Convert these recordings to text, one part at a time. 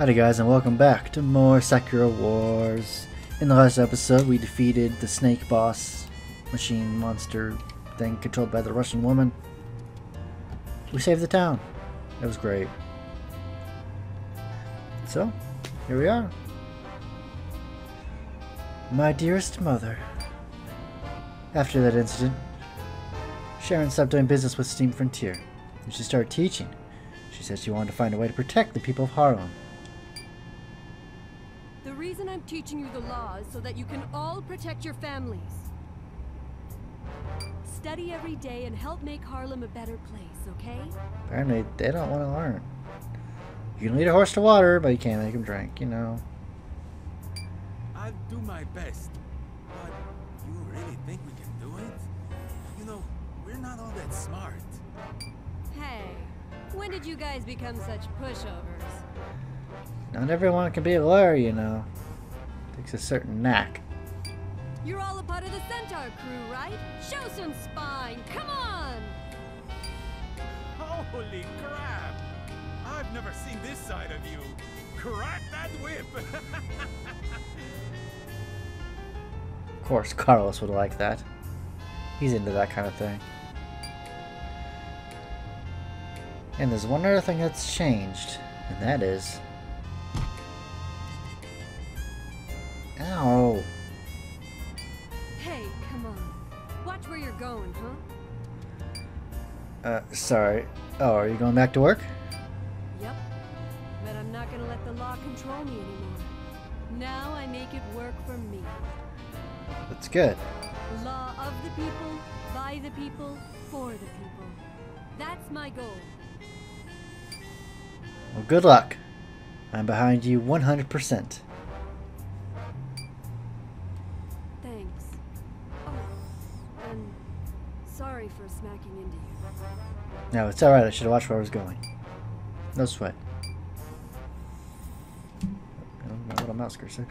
Howdy guys, and welcome back to more Sakura Wars. In the last episode we defeated the snake boss machine monster thing controlled by the Russian woman. We saved the town. That was great. So, here we are. My dearest mother. After that incident, Sharon stopped doing business with Steam Frontier, and she started teaching. She said she wanted to find a way to protect the people of Harlem. The reason I'm teaching you the law is so that you can all protect your families. Study every day and help make Harlem a better place, okay? Apparently, they don't want to learn. You can lead a horse to water, but you can't make him drink, you know. I'll do my best, but you really think we can do it? You know, we're not all that smart. Hey, when did you guys become such pushovers? Not everyone can be a lawyer, you know. Takes a certain knack. You're all a part of the Centaur crew, right? Show some spine, come on! Holy crap! I've never seen this side of you. Crack that whip! Of course, Carlos would like that. He's into that kind of thing. And there's one other thing that's changed, and that is... Ow! Hey, come on. Watch where you're going, huh? Sorry. Oh, are you going back to work? Yep. But I'm not gonna let the law control me anymore. Now I make it work for me. That's good. Law of the people, by the people, for the people. That's my goal. Well, good luck. I'm behind you 100%. Thanks. Oh, and sorry for smacking into you. No, it's alright. I should have watched where I was going. No sweat. I don't know what a mouse cursor.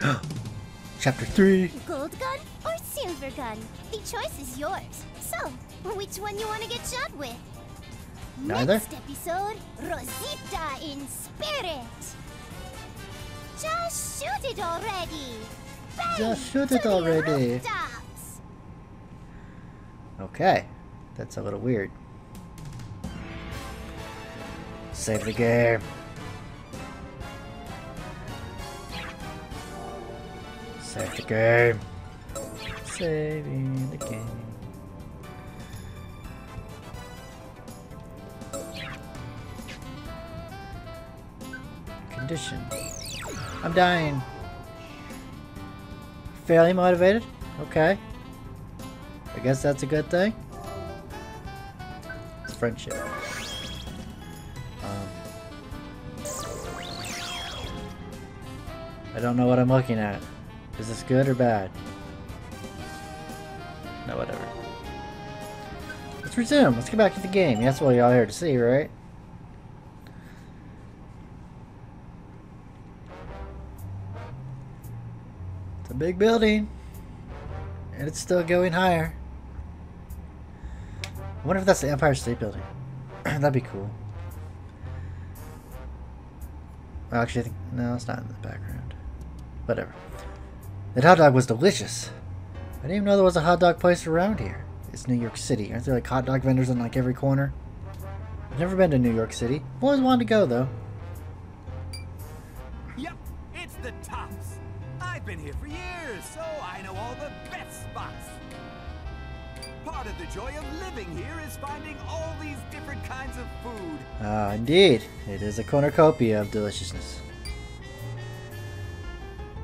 Chapter 3. Gold gun or silver gun? The choice is yours. So, which one you want to get shot with? Neither? Next episode, Rosita in spirit! Just shoot it already! Bang! Just shoot it already! Okay, that's a little weird. Save the game. Save the game. Saving the game. I'm dying. Fairly motivated? Okay. I guess that's a good thing. It's friendship. I don't know what I'm looking at. Is this good or bad? No, whatever. Let's resume. Let's get back to the game. That's what y'all here to see, right? Big building, and it's still going higher. I wonder if that's the Empire State Building. That'd be cool. Well, actually, I think no, it's not in the background. Whatever. That hot dog was delicious. I didn't even know there was a hot dog place around here. It's New York City. Aren't there like hot dog vendors on like every corner? I've never been to New York City. I've always wanted to go though. Yep, it's the tops. I've been here for years, so I know all the best spots. Part of the joy of living here is finding all these different kinds of food. Ah, indeed. It is a cornucopia of deliciousness.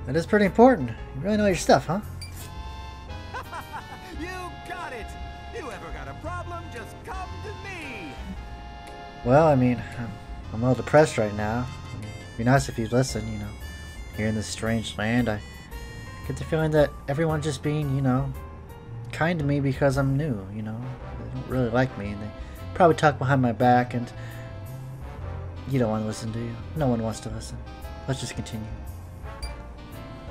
That is pretty important. You really know your stuff, huh? You got it! You ever got a problem, just come to me! Well, I mean, I'm all depressed right now. It'd be nice if you'd listen, you know. Here in this strange land, I get the feeling that everyone's just being, you know, kind to me because I'm new, you know. They don't really like me, and they probably talk behind my back, and you don't want to listen, do you? No one wants to listen. Let's just continue.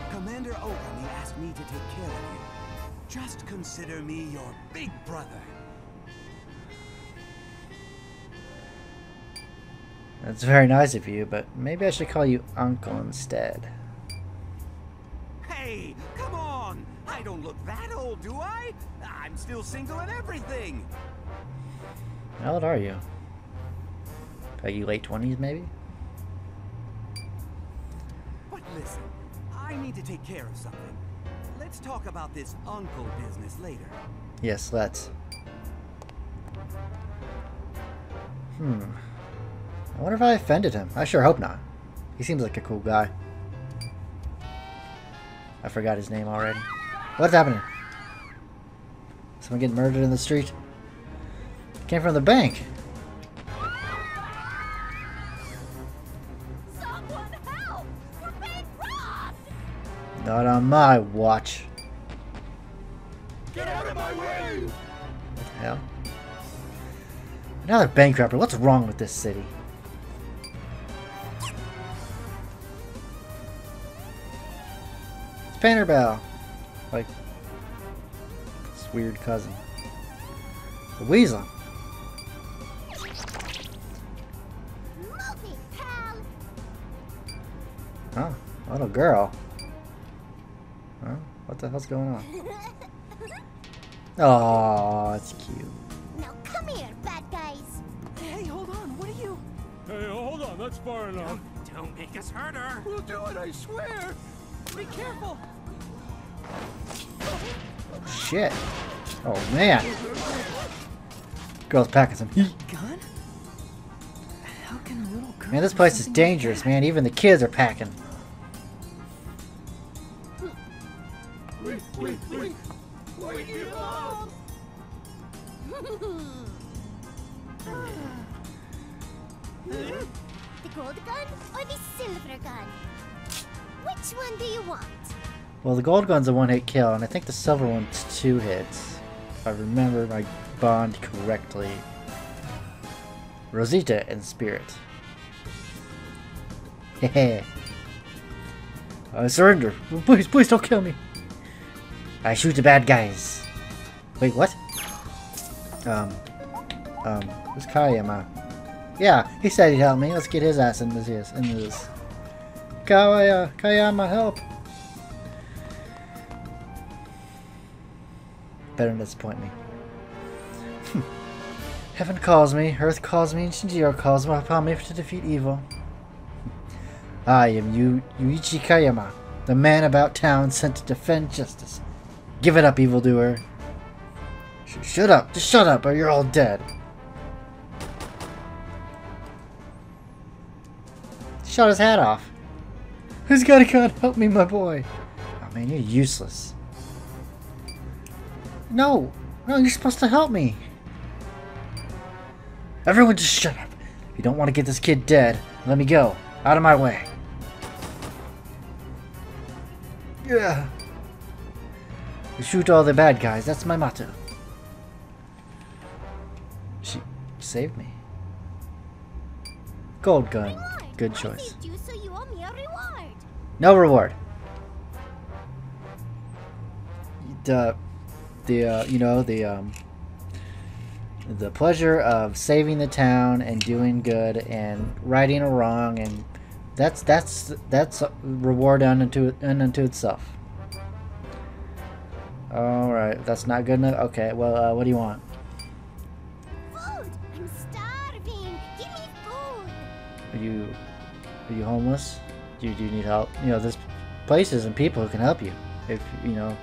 Commander Ogilvy asked me to take care of you. Just consider me your big brother. That's very nice of you, but maybe I should call you Uncle instead. Hey, come on! I don't look that old, do I? I'm still single and everything! How old are you? Are you late 20s, maybe? But listen, I need to take care of something. Let's talk about this uncle business later. Yes, let's. I wonder if I offended him. I sure hope not. He seems like a cool guy. I forgot his name already. What's happening? Someone getting murdered in the street? Came from the bank. Someone help! We're being robbed! Not on my watch. Get out of my way! What the hell? Another bank robber. What's wrong with this city? It's Panderbell. Like, this weird cousin. The Weasel. Huh? Little girl. Huh? What the hell's going on? Oh, it's cute. That's far enough. Don't make us hurt her. We'll do it, I swear. Be careful. Shit. Oh, man. Girl's packing some heat. Gun? How can a little girl? Man, this place is dangerous, like, man. Even the kids are packing. Wait, you up. The gold gun or the silver gun? Which one do you want? Well, the gold gun's a one-hit kill, and I think the silver one's 2 hits. If I remember my bond correctly. Rosita in spirit. Hehe. I surrender. Please, please don't kill me. I shoot the bad guys. Wait, what? Who's Kayama? Yeah, he said he'd help me. Let's get his ass in this. Kayama, help! Better than disappoint me. Heaven calls me, Earth calls me, and Shinjiro calls upon me to defeat evil. I am Yu Yuichi Kayama, the man about town sent to defend justice. Give it up, evildoer. Shut up! Just shut up, or you're all dead. Shot his hat off. Who's got a gun? Help me, my boy. Oh man, you're useless. No, no, you're supposed to help me. Everyone just shut up. If you don't want to get this kid dead, let me go. Out of my way. Yeah. You shoot all the bad guys, that's my motto. She saved me. Gold gun. Good choice. You, so you owe me a reward. No reward. The pleasure of saving the town and doing good and righting a wrong, and that's a reward unto itself. All right, that's not good enough. Okay, well, what do you want? Food. I'm starving. Give me food. Are you homeless? Do you need help? You know, there's places and people who can help you. If, you know...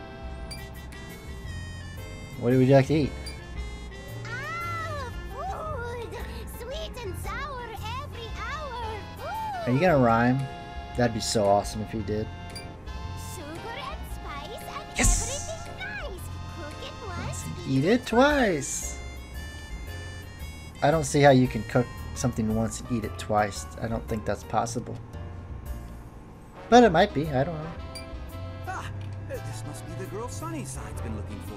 What would you like to eat? Ah, food! Sweet and sour every hour! Food. Are you gonna rhyme? That'd be so awesome if you did. Sugar and spice and yes! Everything nice! Cook it once, eat it twice! I don't see how you can cook something once and eat it twice. I don't think that's possible. But it might be, I don't know. Ah, this must be the girl Sunnyside's been looking for.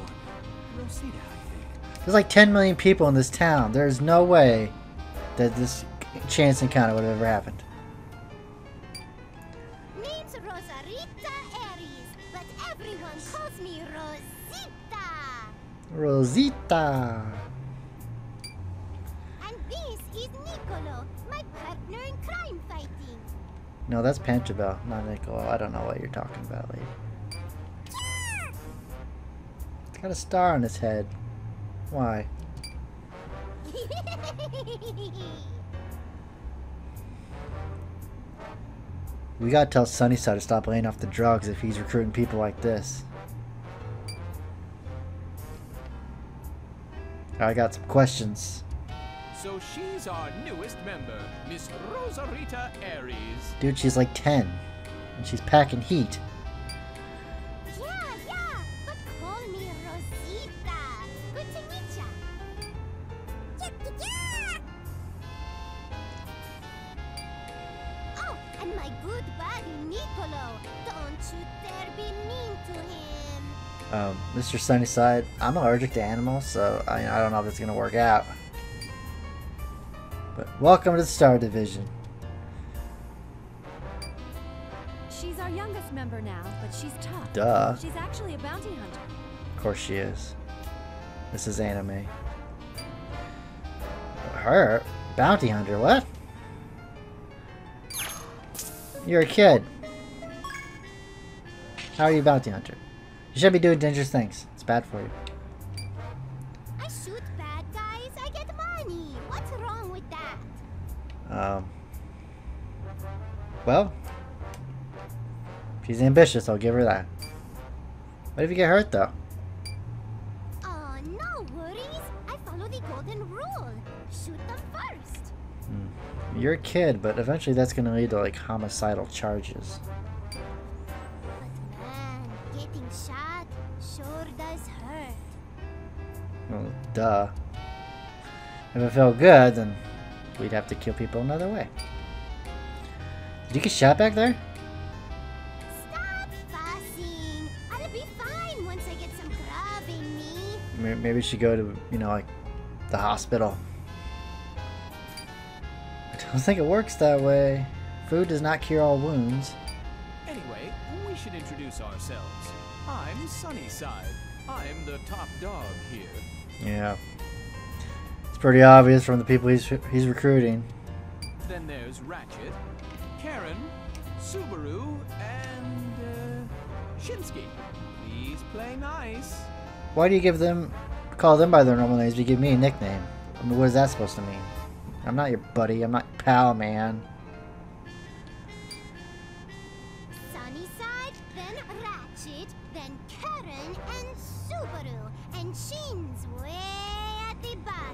Rosita, I think. There's like 10 million people in this town. There's no way that this chance encounter would have ever happened. Name's Rosarita Aries, but everyone calls me Rosita. Rosita. This is Niccolo, my partner No, that's Panderbell, not Niccolo. I don't know what you're talking about, lady. It's got a star on his head. Why? We gotta tell Sunnyside to stop laying off the drugs if he's recruiting people like this. I got some questions. So she's our newest member, Miss Rosarita Aries. Dude, she's like 10. And she's packing heat. Yeah, but call me Rosita. Good to meet ya. Yeah. Oh, and my good buddy Niccolo. Don't you dare be mean to him. Mr. Sunnyside, I'm allergic to animals, so I don't know if it's gonna work out. But welcome to the Star Division. She's our youngest member now, but she's tough. Duh. She's actually a bounty hunter. Of course she is. This is anime. Her? Bounty hunter, what? You're a kid. How are you a bounty hunter? You shouldn't be doing dangerous things. It's bad for you. I shoot bad guys, I get money. What's wrong with that? Well, she's ambitious, I'll give her that. What if you get hurt though? Oh, no worries. I follow the golden rule. Shoot them first. You're a kid, but eventually that's gonna lead to like homicidal charges. Well, duh. If it felt good, then we'd have to kill people another way. Did you get shot back there? Stop fussing. I'll be fine once I get some grub in me. Maybe she go to, you know, like the hospital. I don't think it works that way. Food does not cure all wounds. Anyway, we should introduce ourselves. I'm Sunnyside. I'm the top dog here. Yeah. It's pretty obvious from the people he's recruiting. Then there's Ratchet, Karen, Subaru, and Shinsky. Please play nice. Why do you give them, call them by their normal names? You give me a nickname. I mean, what is that supposed to mean? I'm not your buddy. I'm not your pal, man. Sunnyside, then Ratchet, then Karen, and Subaru, and Shin's way at the bottom.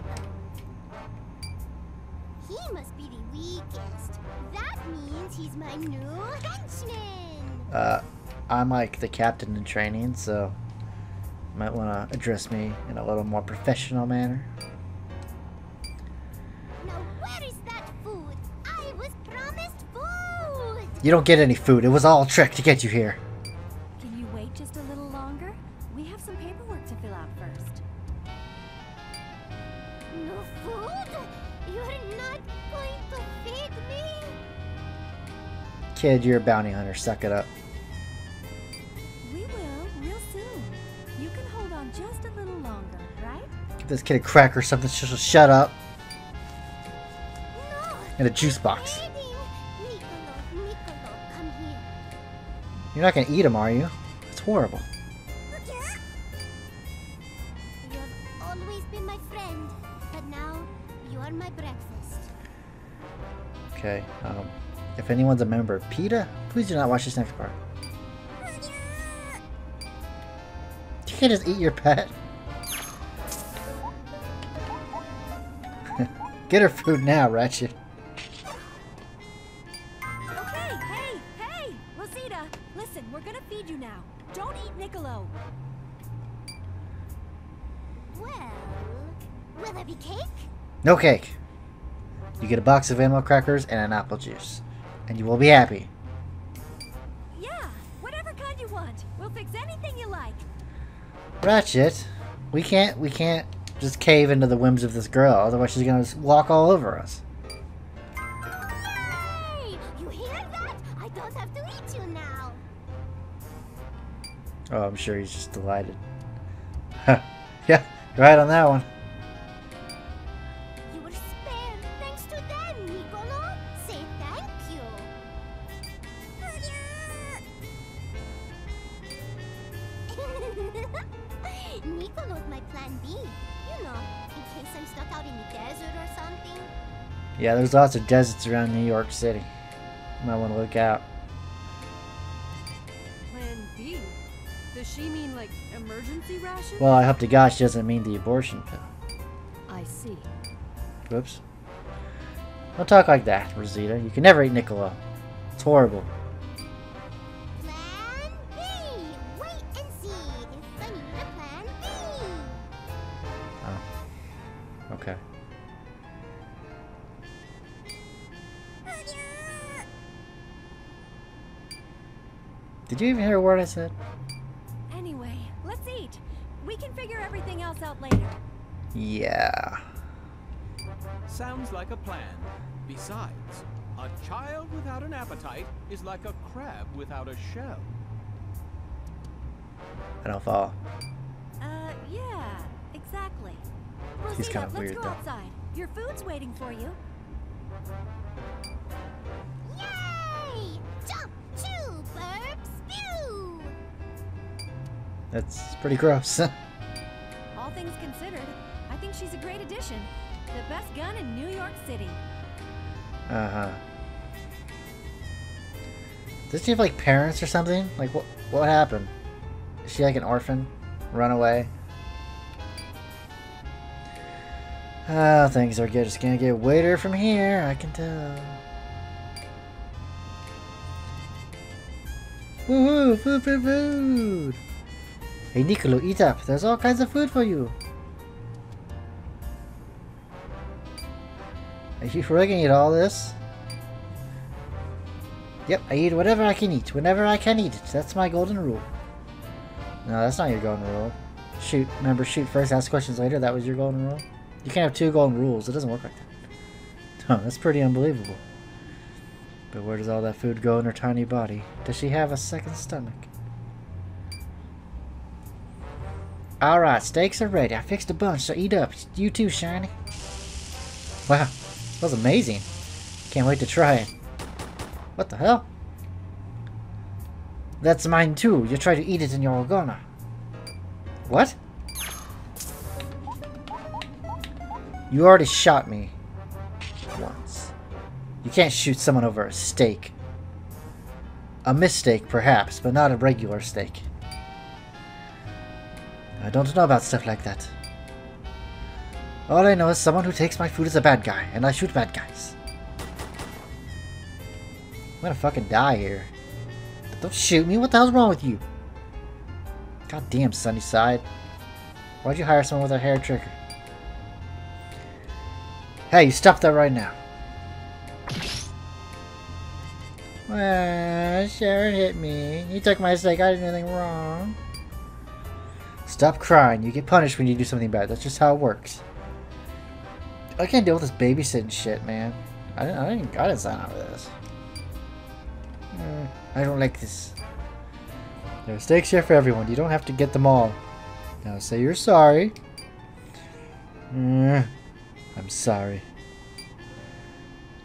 He must be the weakest. That means he's my new henchman. I'm like the captain in training, so you might want to address me in a little more professional manner. Now where is that food? I was promised food! You don't get any food. It was all a trick to get you here. Kid, you're a bounty hunter. Suck it up. We will, real soon. You can hold on just a little longer, right? Give this kid a crack or something. She'll shut up. No, and a juice box. Niccolo, come here. You're not gonna eat him, are you? It's horrible. You have always been my friend, but now you are my breakfast. Okay. If anyone's a member of PETA, please do not watch this next part. You can't just eat your pet. Get her food now, Ratchet. Okay, hey, Rosita, listen, we're gonna feed you now. Don't eat Niccolo. Well, will there be cake? No cake. You get a box of animal crackers and an apple juice. And you will be happy. Yeah, whatever kind you want. We'll fix anything you like. Ratchet, we can't just cave into the whims of this girl, otherwise she's gonna just walk all over us. Yay! You hear that? I don't have to eat you now. Oh, I'm sure he's just delighted. Yeah, right on that one. Niccolo's my plan B. You know, in case I'm stuck out in the desert or something. Yeah, there's lots of deserts around New York City. Might want to look out. Plan B? Does she mean like emergency rations? Well, I hope to God she doesn't mean the abortion pill. I see. Whoops. Don't talk like that, Rosita. You can never eat Niccolo. It's horrible. Plan B! Wait and see if I need a plan B! Oh. Okay. Did you even hear a word I said? Anyway, let's eat. We can figure everything else out later. Yeah. Sounds like a plan. Besides, a child without an appetite is like a crab without a shell. I don't follow. Yeah, exactly. Well, he's kind of weird, though. Let's go outside. Your food's waiting for you. Yay! Jump, chew, burp, spew! That's pretty gross. All things considered, I think she's a great addition. The best gun in New York City. Uh-huh. Does she have like parents or something? Like what happened? Is she like an orphan? Runaway? Oh, things are just gonna get weirder from here, I can tell. Woohoo! Food, food, food! Hey Niccolo, eat up! There's all kinds of food for you! Are you friggin' eat all this? Yep, I eat whatever I can eat, whenever I can eat it. That's my golden rule. No, that's not your golden rule. Shoot, remember, shoot first, ask questions later. That was your golden rule? You can't have two golden rules. It doesn't work like that. Huh, that's pretty unbelievable. But where does all that food go in her tiny body? Does she have a second stomach? Alright, steaks are ready. I fixed a bunch, so eat up. You too, Shiny. Wow. That was amazing. Can't wait to try it. What the hell? That's mine too. You try to eat it and you're all gonna. What? You already shot me. Once. You can't shoot someone over a steak. A mistake, perhaps, but not a regular steak. I don't know about stuff like that. All I know is someone who takes my food is a bad guy, and I shoot bad guys. I'm gonna fucking die here. Don't shoot me, what the hell's wrong with you? Goddamn, Sunnyside. Why'd you hire someone with a hair trigger? Hey, you stop that right now. Well, Sharon hit me. You took my steak, I didn't do anything wrong. Stop crying, you get punished when you do something bad. That's just how it works. I can't deal with this babysitting shit, man. I didn't sign up for this. I don't like this. There are stakes here for everyone. You don't have to get them all. Now say you're sorry. I'm sorry.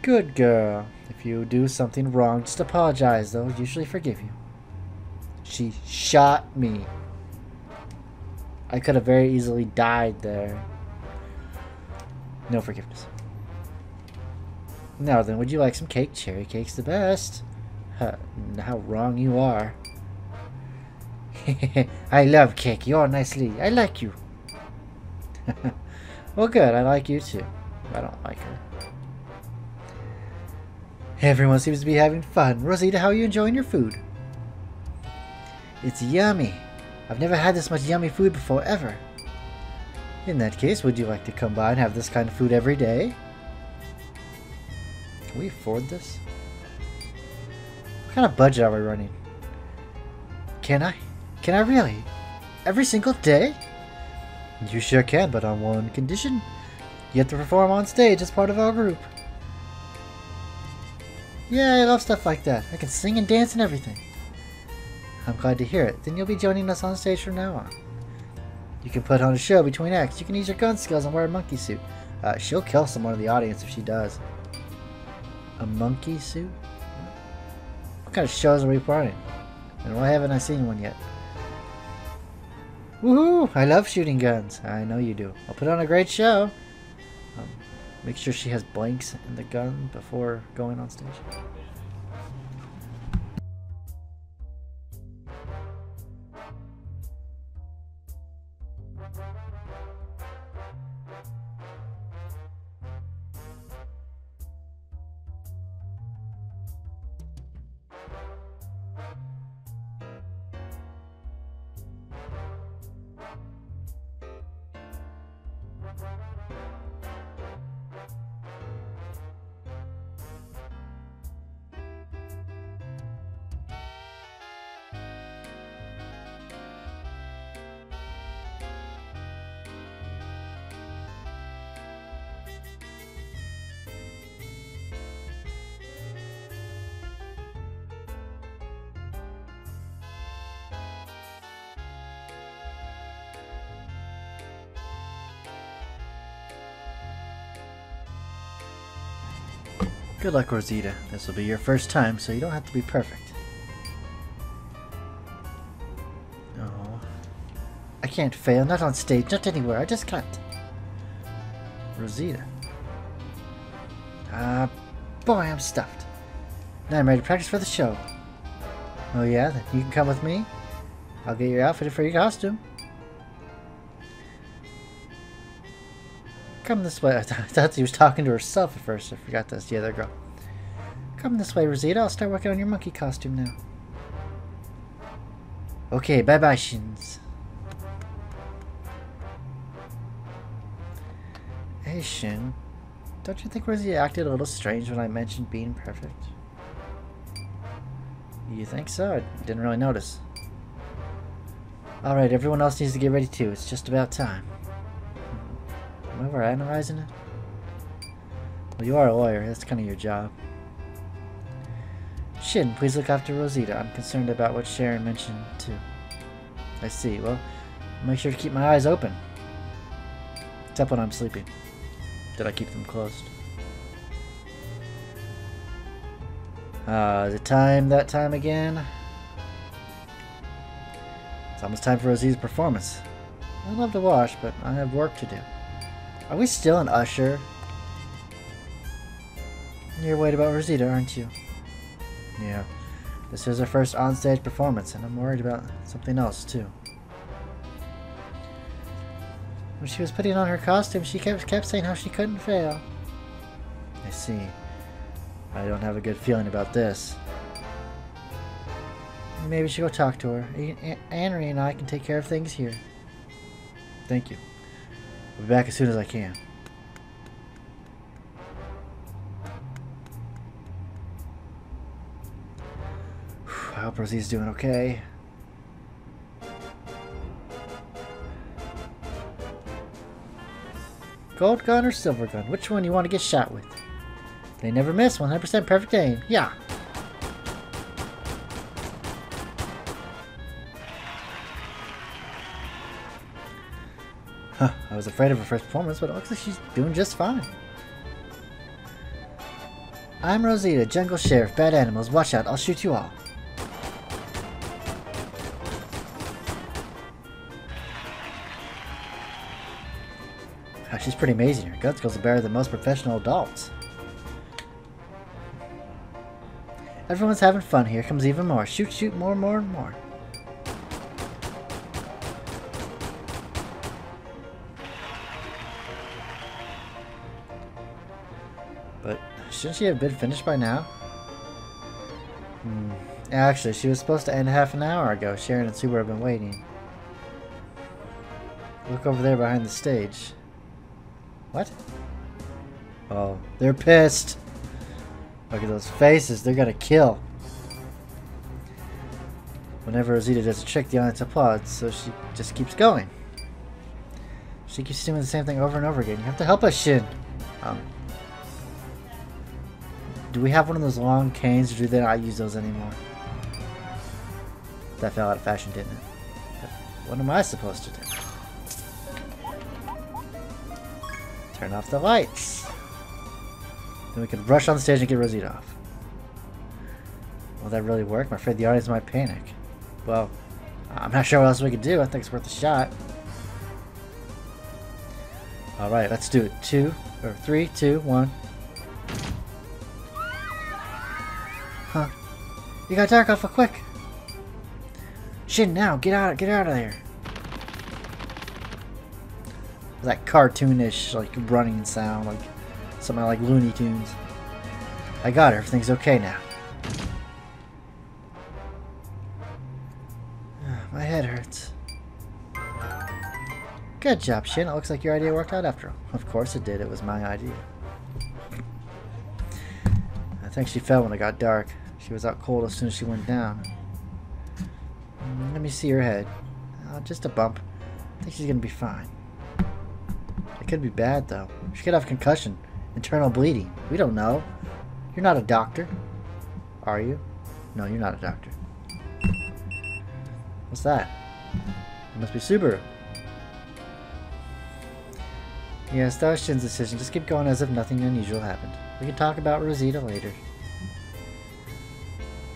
Good girl. If you do something wrong, just apologize. They'll usually forgive you. She shot me. I could have very easily died there. No forgiveness. Now then, would you like some cake? Cherry cake's the best. Huh, how wrong you are. I love cake. You're nicely. I like you. Well, good. I like you too. I don't like her. Everyone seems to be having fun. Rosita, how are you enjoying your food? It's yummy. I've never had this much yummy food before, ever. In that case, would you like to come by and have this kind of food every day? Can we afford this? What kind of budget are we running? Can I? Can I really? Every single day? You sure can, but on one condition. You have to perform on stage as part of our group. Yeah, I love stuff like that. I can sing and dance and everything. I'm glad to hear it. Then you'll be joining us on stage from now on. You can put on a show between acts. You can use your gun skills and wear a monkey suit. She'll kill someone in the audience if she does. A monkey suit? What kind of shows are we planning? And why haven't I seen one yet? Woohoo! I love shooting guns. I know you do. I'll put on a great show. Make sure she has blanks in the gun before going on stage. Good luck, Rosita. This will be your first time, so you don't have to be perfect. Oh, I can't fail. Not on stage. Not anywhere. I just can't. Rosita. Boy, I'm stuffed. Now I'm ready to practice for the show. Oh yeah? Then you can come with me. I'll get your outfit for your costume. Come this way. I thought she was talking to herself at first. I forgot that's the other girl. Come this way, Rosita. I'll start working on your monkey costume now. Okay, bye-bye, Shins. Hey, Shin. Don't you think Rosita acted a little strange when I mentioned being perfect? You think so? I didn't really notice. Alright, everyone else needs to get ready too. It's just about time. Am I overanalyzing it? Well, you are a lawyer. That's kind of your job. Shin, please look after Rosita. I'm concerned about what Sharon mentioned, too. I see. Well, make sure to keep my eyes open. Except when I'm sleeping. Did I keep them closed? Is it that time again? It's almost time for Rosita's performance. I'd love to watch, but I have work to do. Are we still an usher? You're worried about Rosita, aren't you? Yeah. This is her first on-stage performance, and I'm worried about something else, too. When she was putting on her costume, she kept saying how she couldn't fail. I see. I don't have a good feeling about this. Maybe we should go talk to her. Anri and I can take care of things here. Thank you. I'll be back as soon as I can. I hope Rosie's doing okay. Gold gun or silver gun? Which one you want to get shot with? They never miss. 100% perfect aim. Yeah. Huh, I was afraid of her first performance, but it looks like she's doing just fine. I'm Rosita, Jungle Sheriff, Bad Animals. Watch out, I'll shoot you all. Oh, she's pretty amazing. Her gun skills are better than most professional adults. Everyone's having fun. Here comes even more. Shoot, shoot, more, and more. Shouldn't she have been finished by now? Actually, she was supposed to end half an hour ago. Sharon and Subaru have been waiting. Look over there behind the stage. What? Oh, they're pissed. Look at those faces. They're gonna kill. Whenever Rosita does a trick, the audience applauds, so she just keeps going. She keeps doing the same thing over and over again. You have to help us, Shin. Do we have one of those long canes, or do they not use those anymore? That fell out of fashion, didn't it? What am I supposed to do? Turn off the lights. Then we can rush on stage and get Rosita off. Will that really work? I'm afraid the audience might panic. Well, I'm not sure what else we could do. I think it's worth a shot. Alright, let's do it. 3, 2, 1. Huh. You got dark awful quick. Shit, now get out of there. That cartoonish like running sound, like something like Looney Tunes. I got her, everything's okay now. My head hurts. Good job, Shin. It looks like your idea worked out after all. Of course it did. It was my idea. I think she fell when it got dark. She was out cold as soon as she went down. Let me see her head. Oh, just a bump. I think she's gonna be fine. It could be bad, though. She could have concussion. Internal bleeding. We don't know. You're not a doctor. Are you? No, you're not a doctor. What's that? It must be Subaru. Yes, that was Shin's decision. Just keep going as if nothing unusual happened. We can talk about Rosita later.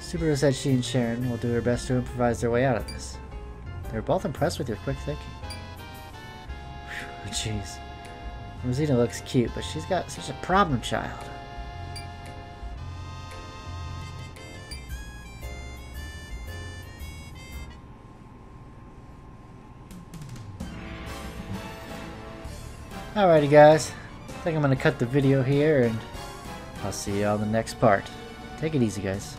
Subaru said she and Sharon will do her best to improvise their way out of this. They were both impressed with your quick thinking. Whew, jeez. Rosita looks cute, but she's got such a problem child. Alrighty guys, I think I'm going to cut the video here and I'll see you on the next part. Take it easy guys.